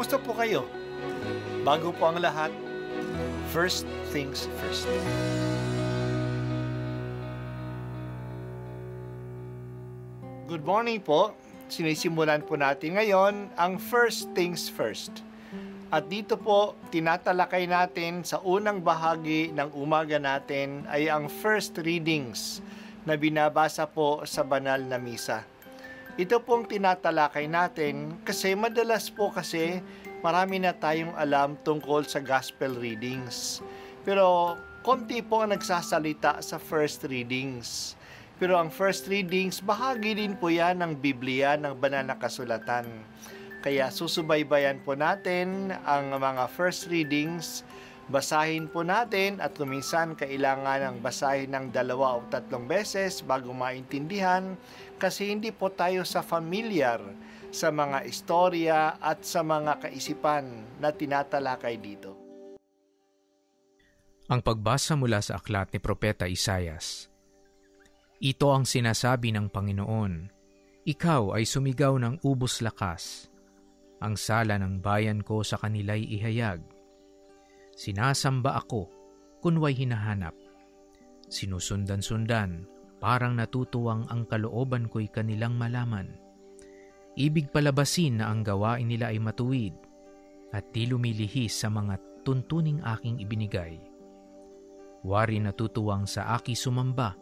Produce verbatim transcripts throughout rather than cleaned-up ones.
Kumusta po kayo? Bago po ang lahat, First Things First. Good morning po. Sinisimulan po natin ngayon ang First Things First. At dito po, tinatalakay natin sa unang bahagi ng umaga natin ay ang first readings na binabasa po sa banal na misa. Ito pong tinatalakay natin kasi madalas po kasi marami na tayong alam tungkol sa gospel readings. Pero konti po ang nagsasalita sa first readings. Pero ang first readings, bahagi din po yan ng Biblia, ng banal na kasulatan. Kaya susubaybayan po natin ang mga first readings, basahin po natin at kuminsan kailangan ng basahin ng dalawa o tatlong beses bago maintindihan kasi hindi po tayo sa familiar sa mga istorya at sa mga kaisipan na tinatalakay dito. Ang pagbasa mula sa aklat ni Propeta Isaias. Ito ang sinasabi ng Panginoon, ikaw ay sumigaw ng ubos lakas, ang sala ng bayan ko sa kanila'y ihayag. Sinasamba ako, kunway hinahanap. Sinusundan-sundan, parang natutuwang ang kalooban ko'y kanilang malaman. Ibig palabasin na ang gawain nila ay matuwid, at di lumilihis sa mga tuntuning aking ibinigay. Wari natutuwang sa aki sumamba,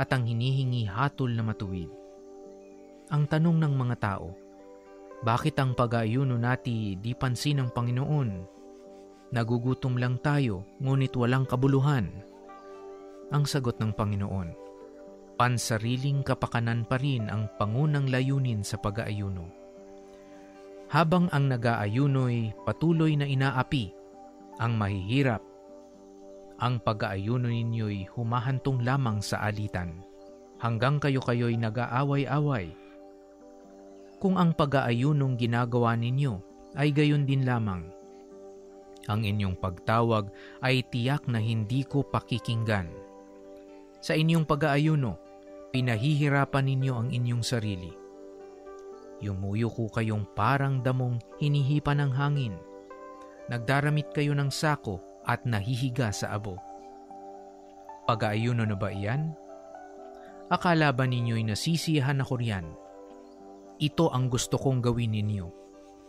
at ang hinihingi hatol na matuwid. Ang tanong ng mga tao, bakit ang pag-aayuno nati di pansin ng Panginoon? Nagugutom lang tayo, ngunit walang kabuluhan. Ang sagot ng Panginoon, pansariling kapakanan pa rin ang pangunang layunin sa pag-aayuno. Habang ang nag-aayuno'y patuloy na inaapi, ang mahihirap, ang pag-aayuno ninyo'y humahantong lamang sa alitan, hanggang kayo-kayo'y nag-aaway-away. Kung ang pag-aayunong ginagawa ninyo ay gayon din lamang, ang inyong pagtawag ay tiyak na hindi ko pakikinggan. Sa inyong pag-aayuno, pinahihirapan ninyo ang inyong sarili. Yumuyo ko kayong parang damong hinihipa ng hangin. Nagdaramit kayo ng sako, at nahihiga sa abo. Pag-aayuno na ba iyan? Akala ba ninyo'y nasisiyahan ako riyan? Ito ang gusto kong gawin ninyo.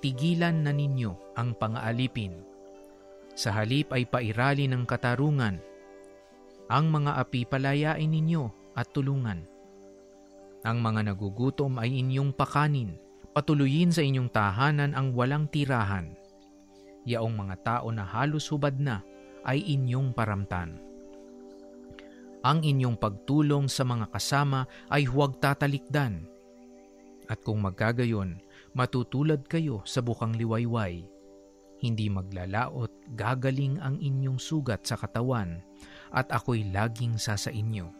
Tigilan na ninyo ang pang-aalipin. Sa halip ay pairali ng katarungan. Ang mga api palayain ninyo at tulungan. Ang mga nagugutom ay inyong pakanin. Patuloyin sa inyong tahanan ang walang tirahan. Yaong mga tao na halos hubad na ay inyong paramtan. Ang inyong pagtulong sa mga kasama ay huwag tatalikdan. At kung magkagayon, matutulad kayo sa bukang liwayway. Hindi maglalaot, gagaling ang inyong sugat sa katawan, at ako'y laging sasainyo.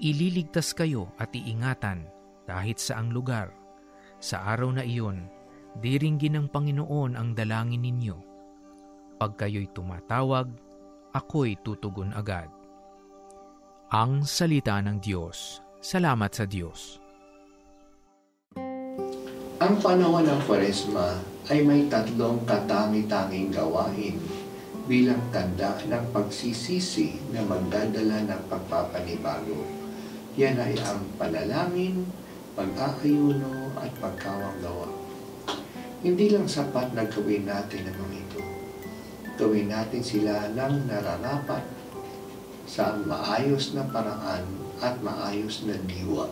Ililigtas kayo at iingatan kahit saang lugar. Sa araw na iyon, diringgin ng Panginoon ang dalangin ninyo. Pag kayo'y tumatawag, ako'y tutugon agad. Ang Salita ng Diyos. Salamat sa Diyos. Ang panahon ng Kwaresma ay may tatlong katangi-tanging gawain bilang tanda ng pagsisisi na magdadala ng pagpapanibago. Yan ay ang panalangin, pag-aayuno at pagkawanggawa. Hindi lang sapat na gawin natin ang mga ito. Gawin natin sila ng nararapat sa maayos na paraan at maayos na diwa.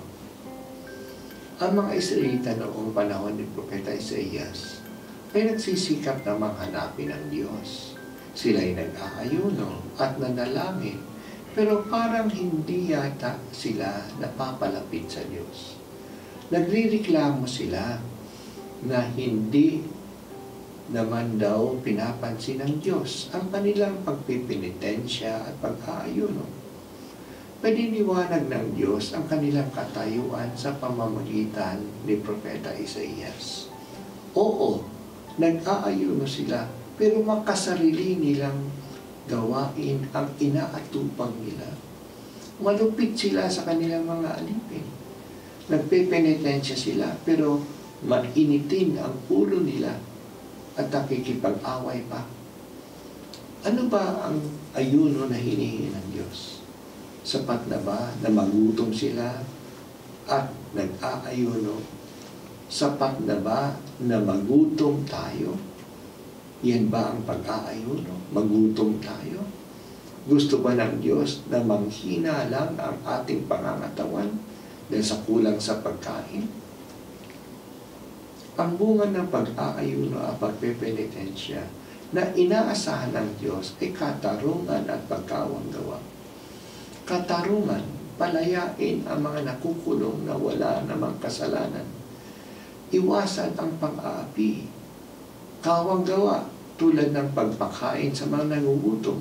Ang mga Israelita noong panahon ni Propeta Isaias ay nagsisikap na manghanapin ang Diyos. Sila ay nag-aayuno at nanalangin, pero parang hindi yata sila napapalapit sa Diyos. Nagrireklamo sila na hindi naman daw pinapansin ng Diyos ang kanilang pagpipinitensya at pag-aayuno. Padiniwanag ng Diyos ang kanilang katayuan sa pamamagitan ni Propeta Isaias. Oo, nag-aayuno sila, pero makasarili nilang gawain ang inaatupag nila. Malupit sila sa kanilang mga alipin. Nagpipinitensya sila, pero mainitin ang ulo nila at nakikipag-away pa. Ano ba ang ayuno na hinihingi ng Diyos? Sapat na ba na magutom sila at nag-aayuno? Sapat na ba na magutom tayo? Yan ba ang pag-aayuno? Magutom tayo? Gusto ba ng Diyos na manghina lang ang ating pangangatawan dahil sa kulang sa pagkain? Ang bunga ng pag-aayuno at pagpepenitensya na inaasahan ng Diyos ay katarungan at pagkawanggawa. Katarungan, palayain ang mga nakukulong na wala namang kasalanan. Iwasan ang pang-aapi. Kawanggawa, tulad ng pagpakain sa mga nangugutom.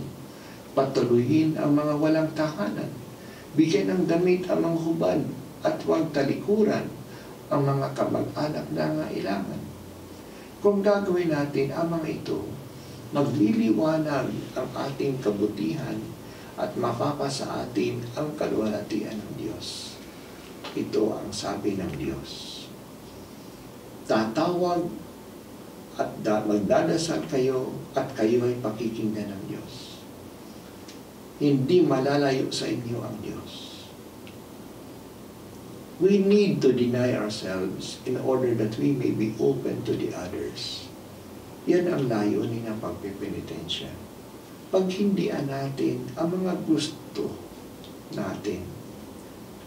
Patuloyin ang mga walang tahanan. Bigyan ng damit ang mga hubad at huwag talikuran ang mga kamag-anak na nangailangan. Kung gagawin natin ang mga ito, magliliwanag ang ating kabutihan at mapapa sa atin ang kaluwalhatian ng Diyos. Ito ang sabi ng Diyos. Tatawag at magdadasal kayo at kayo ay pakikinggan ng Diyos. Hindi malalayo sa inyo ang Diyos. We need to deny ourselves in order that we may be open to the others. Yan ang layunin ng pagpipenitensya. Paghindian natin ang mga gusto natin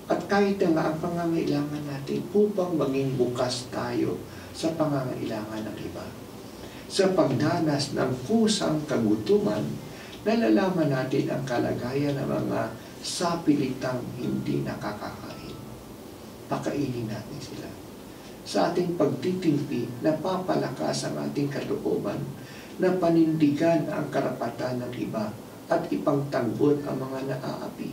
at kahit na nga ang pangangailangan natin upang maging bukas tayo sa pangangailangan ng iba. Sa pagdanas ng kusang kagutuman, nalalaman natin ang kalagayan ng mga sapilitang hindi nakakakain. Pakainin natin sila. Sa ating pagtitimpi, napapalakas ang ating kalooban na panindigan ang karapatan ng iba at ipangtanggol ang mga naaapi.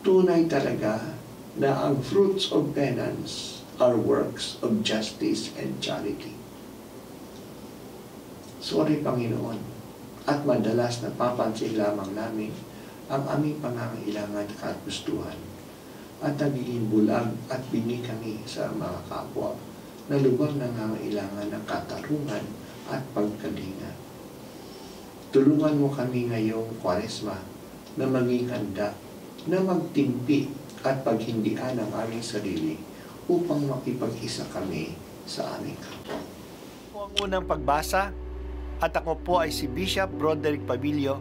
Tunay talaga na ang fruits of penance are works of justice and charity. Sorry, Panginoon, at madalas napapansin lamang namin ang aming pangangailangan at kagustuhan at nagiging bulag at bingi kami sa mga kapwa na lubang nangangailangan ng katarungan at pagkalinga. Tulungan mo kami ngayong Kwaresma na maging handa, na magtimpi at paghindian ang aming sarili upang makipag-isa kami sa aming kapwa. Ang unang pagbasa, at ako po ay si Bishop Broderick Pabillo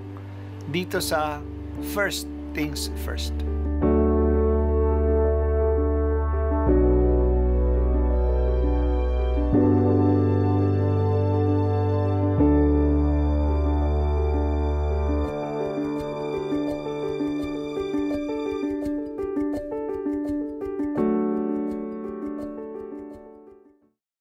dito sa First Things First.